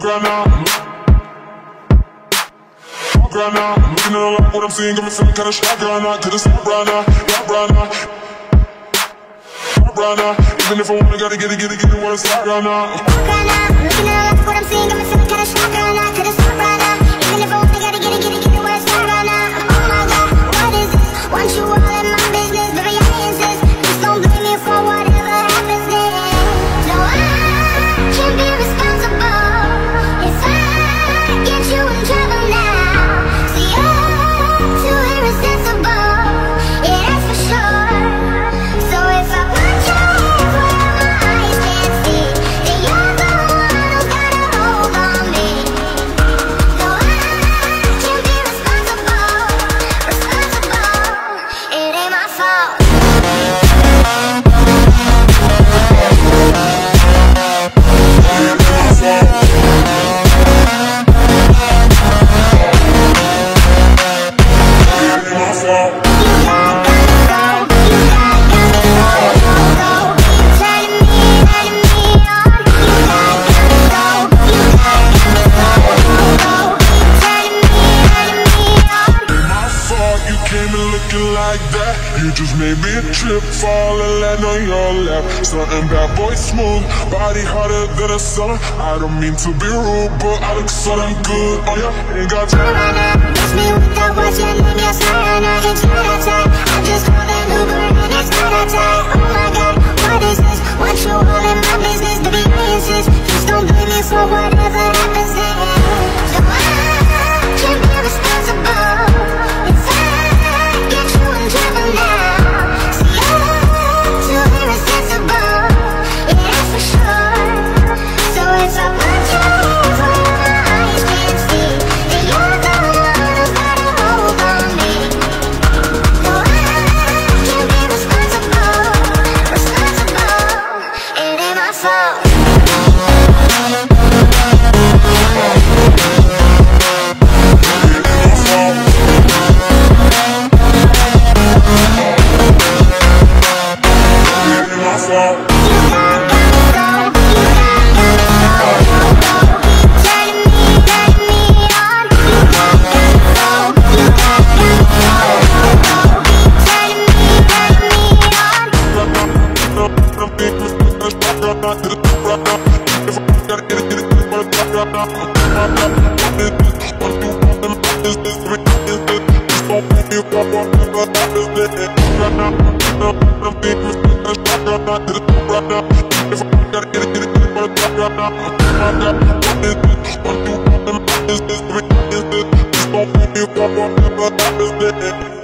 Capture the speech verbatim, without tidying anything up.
Granada, Granada, looking at a lot what I'm seeing, got me feeling kinda shy, Granada, cause it's not Granada, not Granada, not Granada, even if I wanna gotta get it, get it, get it, when it's not Granada. Granada, looking at a lot what I'm seeing, got me feeling kinda shy, Granada, cause it's not Granada, even if I wanna gotta get it, get it, get it, when it's not Granada. Oh my God, what is this? Want you all in my business, but I insist, please don't blame me for whatever happens next. No, I can't be responsible. Trip, fall and land on your lap. Something bad boy smooth, body harder than a summer. I don't mean to be rude, but I look so damn good on ya. Ain't got time. Miss me with that watch and then you're sliding. I ain't trying to tie. I just called an Uber and it's not a tie. Oh my God, what is this? What you all in my business? Baby, I insist. Just don't blame me for whatever happens next. No, I can't be responsible. If I get you in trouble now. Don't put me up on the